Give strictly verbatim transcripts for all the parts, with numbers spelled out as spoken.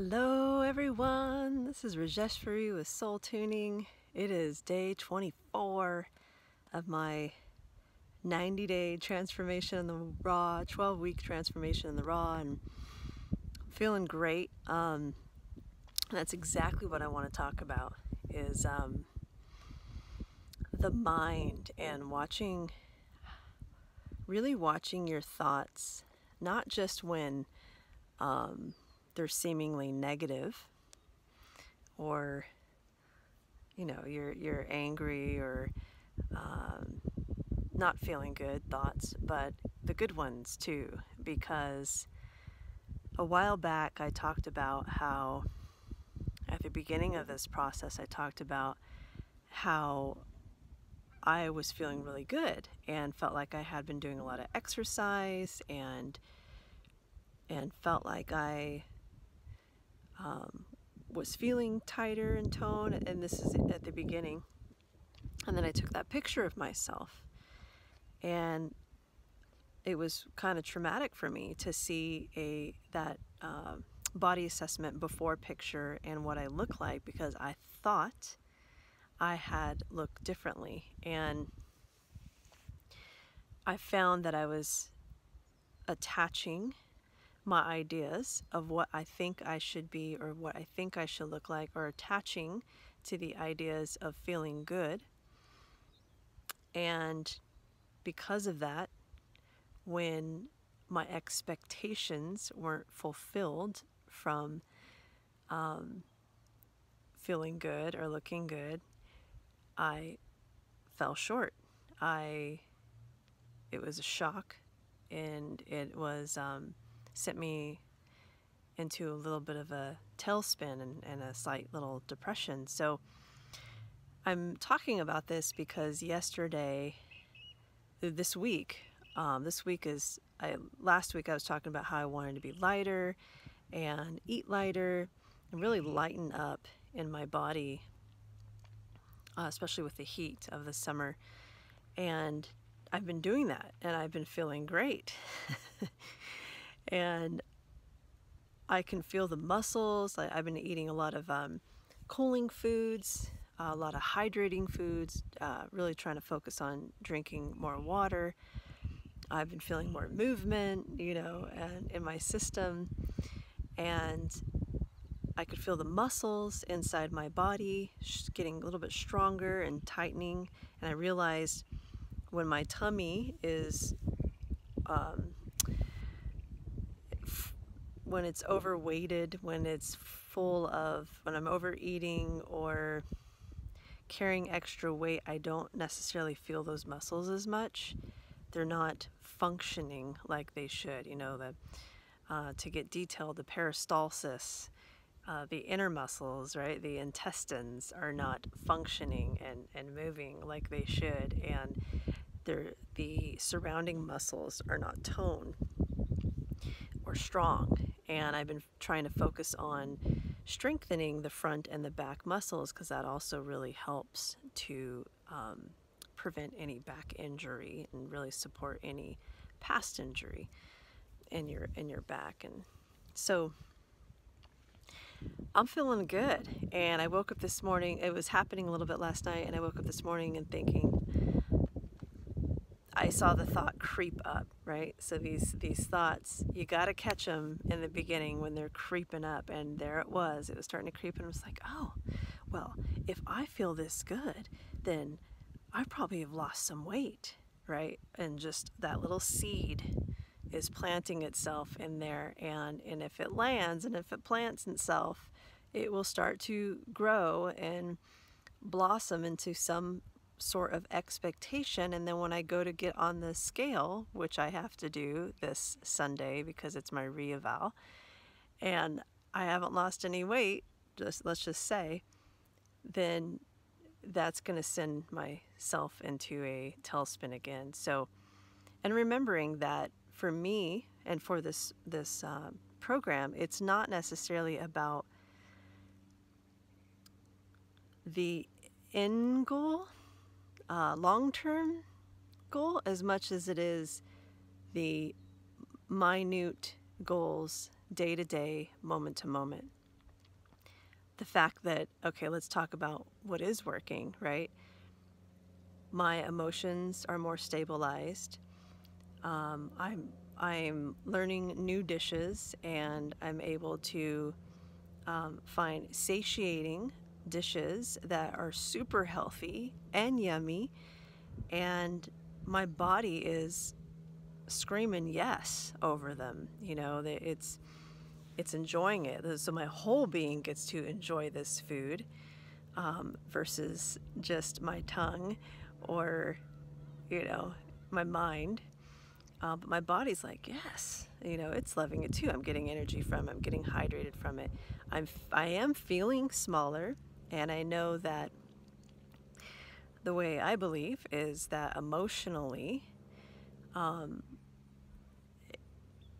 Hello everyone, this is Rajeshwari with Soul Tuning. It is day twenty-four of my ninety day transformation in the raw, twelve week transformation in the raw, and I'm feeling great. Um, that's exactly what I want to talk about, is um, the mind and watching, really watching your thoughts, not just when um, they're seemingly negative, or you know, you're you're angry or um, not feeling good thoughts, but the good ones too. Because a while back I talked about how at the beginning of this process I talked about how I was feeling really good and felt like I had been doing a lot of exercise and and felt like I Um, was feeling tighter in tone, and this is at the beginning. And then I took that picture of myself, and it was kind of traumatic for me to see a that uh, body assessment before picture and what I look like, because I thought I had looked differently, and I found that I was attaching my ideas of what I think I should be or what I think I should look like, or attaching to the ideas of feeling good. And because of that, when my expectations weren't fulfilled from um, feeling good or looking good, I fell short. I it was a shock, and it was um, sent me into a little bit of a tailspin and, and a slight little depression. So I'm talking about this because yesterday, this week, um, this week is, I, last week I was talking about how I wanted to be lighter and eat lighter and really lighten up in my body, uh, especially with the heat of the summer. And I've been doing that, and I've been feeling great. And I can feel the muscles. Like, I've been eating a lot of um, cooling foods, a lot of hydrating foods, uh, really trying to focus on drinking more water. I've been feeling more movement, you know, and in my system. And I could feel the muscles inside my body getting a little bit stronger and tightening. And I realized when my tummy is... Um, when it's overweighted, when it's full of, when I'm overeating or carrying extra weight, I don't necessarily feel those muscles as much. They're not functioning like they should. You know, the, uh, to get detailed, the peristalsis, uh, the inner muscles, right? The intestines are not functioning and, and moving like they should. And they're, the surrounding muscles are not toned or strong. And I've been trying to focus on strengthening the front and the back muscles, because that also really helps to um, prevent any back injury and really support any past injury in your in your back. And so I'm feeling good. And I woke up this morning. It was happening a little bit last night, and I woke up this morning and thinking, I saw the thought creep up, right? So these these thoughts, you got to catch them in the beginning when they're creeping up. And there it was. It was starting to creep, and I was like, oh, well, if I feel this good, then I probably have lost some weight, right? And just that little seed is planting itself in there. And, and if it lands and if it plants itself, it will start to grow and blossom into some sort of expectation. And then when I go to get on the scale, which I have to do this Sunday because it's my re-eval, and I haven't lost any weight, just let's just say, then that's going to send myself into a tailspin again. So, and remembering that for me and for this this uh, program, it's not necessarily about the end goal, Uh, long-term goal, as much as it is the minute goals, day-to-day, moment-to-moment. the fact that, okay, let's talk about what is working, right? My emotions are more stabilized. Um, I'm, I'm learning new dishes, and I'm able to um, find satiating dishes that are super healthy and yummy, and my body is screaming yes over them. You know, it's it's enjoying it. So my whole being gets to enjoy this food um, versus just my tongue or, you know, my mind. Uh, but my body's like, yes, you know, it's loving it too. I'm getting energy from it. I'm getting hydrated from it. I'm, I am feeling smaller, and I know that the way I believe is that emotionally, um,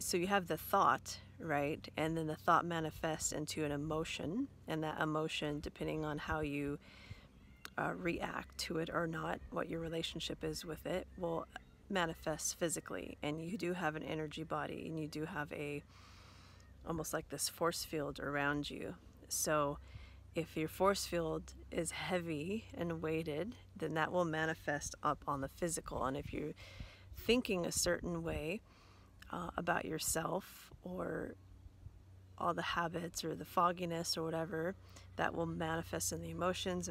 so you have the thought, right? And then the thought manifests into an emotion, and that emotion, depending on how you uh, react to it or not, what your relationship is with it, will manifests physically. And you do have an energy body, and you do have a almost like this force field around you. So if your force field is heavy and weighted, then that will manifest up on the physical. And if you're thinking a certain way uh, about yourself, or all the habits or the fogginess or whatever, that will manifest in the emotions,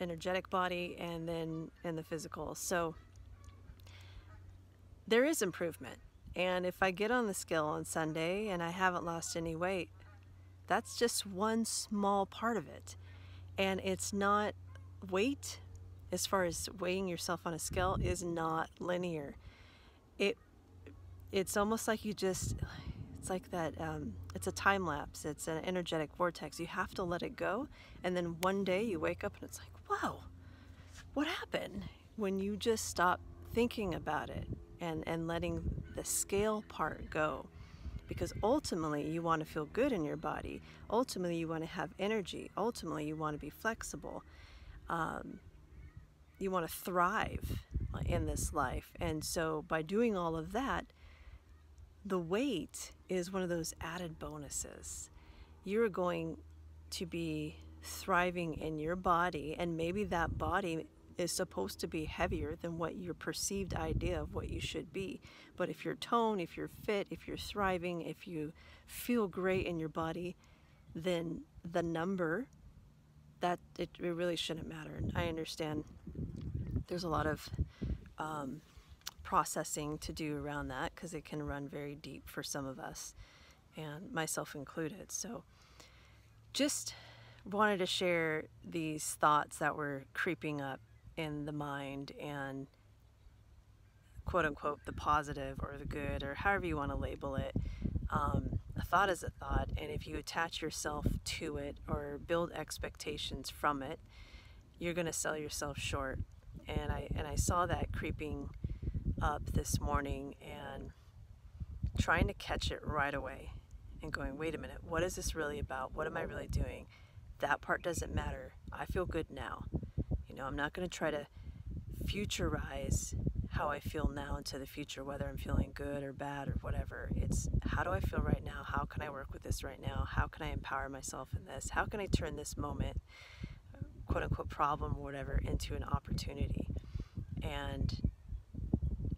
energetic body, and then in the physical. So there is improvement. And if I get on the scale on Sunday and I haven't lost any weight, that's just one small part of it. And it's not weight, as far as weighing yourself on a scale, is not linear. It it's almost like you just, it's like that, um, it's a time lapse. It's an energetic vortex. You have to let it go. And then one day you wake up and it's like, whoa, what happened? When you just stop thinking about it. And, and letting the scale part go. Because ultimately you want to feel good in your body. Ultimately you want to have energy. Ultimately you want to be flexible. Um, you want to thrive in this life. And so by doing all of that, the weight is one of those added bonuses. You're going to be thriving in your body, and maybe that body is supposed to be heavier than what your perceived idea of what you should be. But if you're toned, if you're fit, if you're thriving, if you feel great in your body, then the number, that it, it really shouldn't matter. And I understand there's a lot of um, processing to do around that, because it can run very deep for some of us, and myself included. So just wanted to share these thoughts that were creeping up in the mind, and quote-unquote the positive or the good, or however you want to label it. Um, a thought is a thought, and if you attach yourself to it or build expectations from it, you're going to sell yourself short. And I, and I saw that creeping up this morning, and trying to catch it right away and going, wait a minute, what is this really about? What am I really doing? That part doesn't matter. I feel good now. You know, I'm not going to try to futurize how I feel now into the future, whether I'm feeling good or bad or whatever. It's how do I feel right now? How can I work with this right now? How can I empower myself in this? How can I turn this moment, quote unquote problem or whatever, into an opportunity, and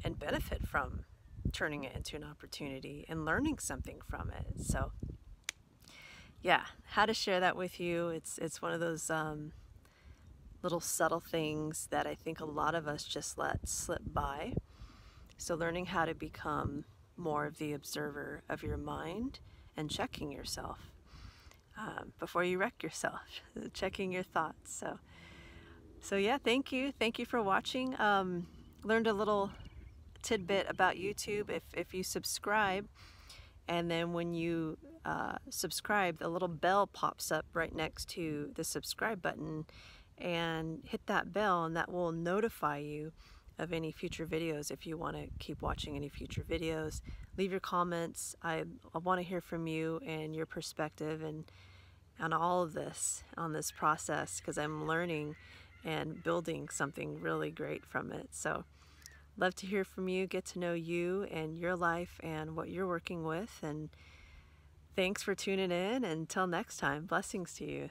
and benefit from turning it into an opportunity and learning something from it. So yeah, how to share that with you. It's, it's one of those um, little subtle things that I think a lot of us just let slip by. So learning how to become more of the observer of your mind, and checking yourself um, before you wreck yourself, checking your thoughts. So, so yeah, thank you. Thank you for watching. Um, learned a little tidbit about YouTube. If, if you subscribe, and then when you uh, subscribe, the little bell pops up right next to the subscribe button, and hit that bell, and that will notify you of any future videos if you want to keep watching any future videos. Leave your comments. I, I want to hear from you and your perspective and on all of this, on this process, because I'm learning and building something really great from it. So love to hear from you, get to know you and your life and what you're working with. And thanks for tuning in. Until next time, blessings to you.